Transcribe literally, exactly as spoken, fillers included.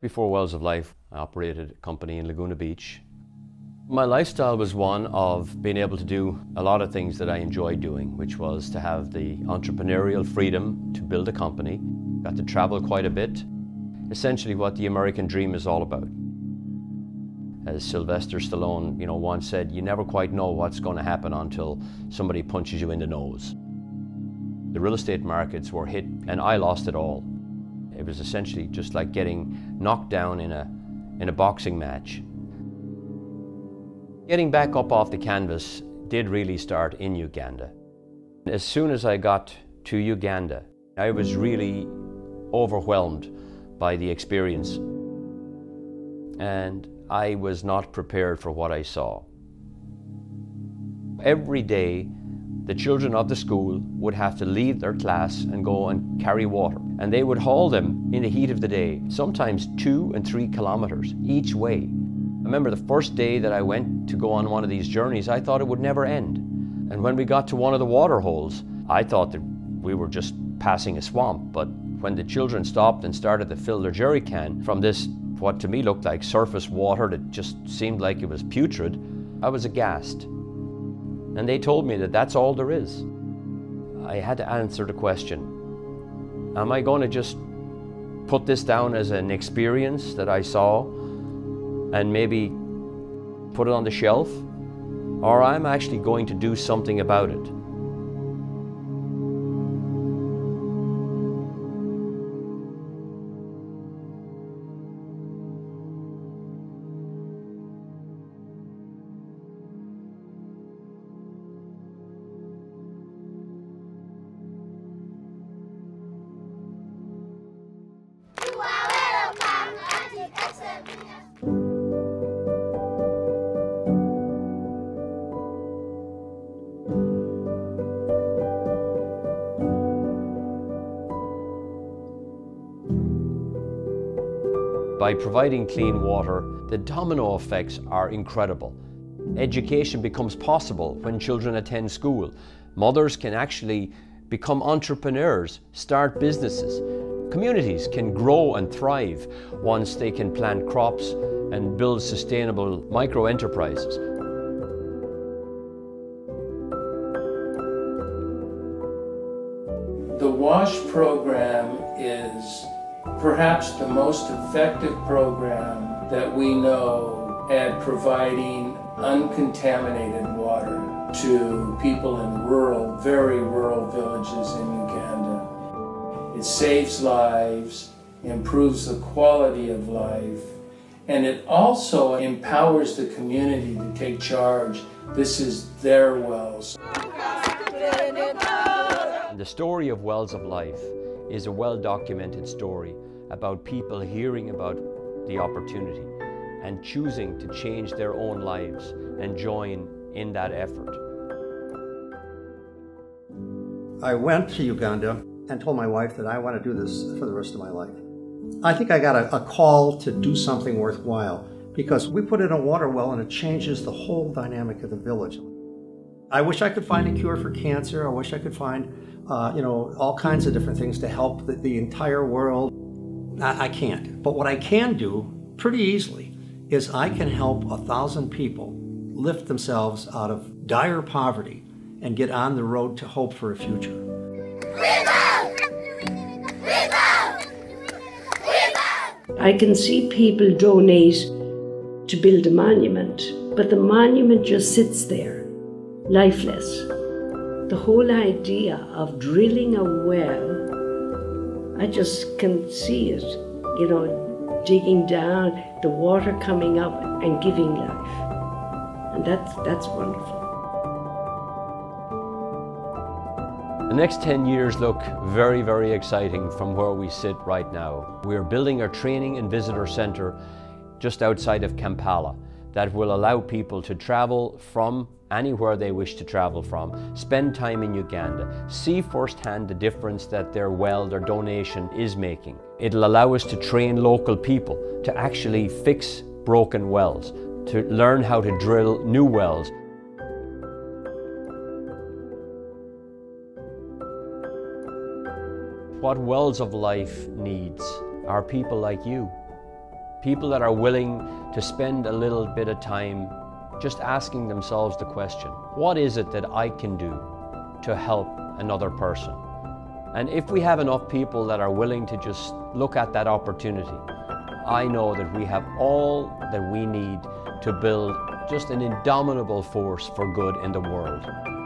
Before Wells of Life, I operated a company in Laguna Beach. My lifestyle was one of being able to do a lot of things that I enjoyed doing, which was to have the entrepreneurial freedom to build a company. Got to travel quite a bit. Essentially what the American dream is all about. As Sylvester Stallone, you know, once said, you never quite know what's going to happen until somebody punches you in the nose. The real estate markets were hit and I lost it all. It was essentially just like getting knocked down in a, in a boxing match. Getting back up off the canvas did really start in Uganda. As soon as I got to Uganda, I was really overwhelmed by the experience. And I was not prepared for what I saw. Every day, the children of the school would have to leave their class and go and carry water. And they would haul them in the heat of the day, sometimes two and three kilometers each way. I remember the first day that I went to go on one of these journeys, I thought it would never end. And when we got to one of the water holes, I thought that we were just passing a swamp, but when the children stopped and started to fill their jerry can from this, what to me looked like surface water that just seemed like it was putrid, I was aghast. And they told me that that's all there is. I had to answer the question, am I going to just put this down as an experience that I saw and maybe put it on the shelf, or I'm actually going to do something about it? By providing clean water, the domino effects are incredible. Education becomes possible when children attend school. Mothers can actually become entrepreneurs, start businesses. Communities can grow and thrive once they can plant crops and build sustainable micro-enterprises. The WASH program is perhaps the most effective program that we know at providing uncontaminated water to people in rural, very rural villages in Uganda. It saves lives, improves the quality of life, and it also empowers the community to take charge. This is their wells. The story of Wells of Life is a well-documented story about people hearing about the opportunity and choosing to change their own lives and join in that effort. I went to Uganda and told my wife that I want to do this for the rest of my life. I think I got a, a call to do something worthwhile because we put in a water well and it changes the whole dynamic of the village. I wish I could find a cure for cancer. I wish I could find, uh, you know, all kinds of different things to help the, the entire world. I, I can't. But what I can do pretty easily is I can help a thousand people lift themselves out of dire poverty and get on the road to hope for a future. I can see people donate to build a monument, but the monument just sits there. Lifeless. The whole idea of drilling a well, I just can see it, you know, digging down, the water coming up and giving life. And that's, that's wonderful. The next ten years look very, very exciting from where we sit right now. We're building our training and visitor center just outside of Kampala that will allow people to travel from anywhere they wish to travel from, spend time in Uganda, see firsthand the difference that their well, their donation is making. It'll allow us to train local people to actually fix broken wells, to learn how to drill new wells. What Wells of Life needs are people like you. People that are willing to spend a little bit of time just asking themselves the question, what is it that I can do to help another person? And if we have enough people that are willing to just look at that opportunity, I know that we have all that we need to build just an indomitable force for good in the world.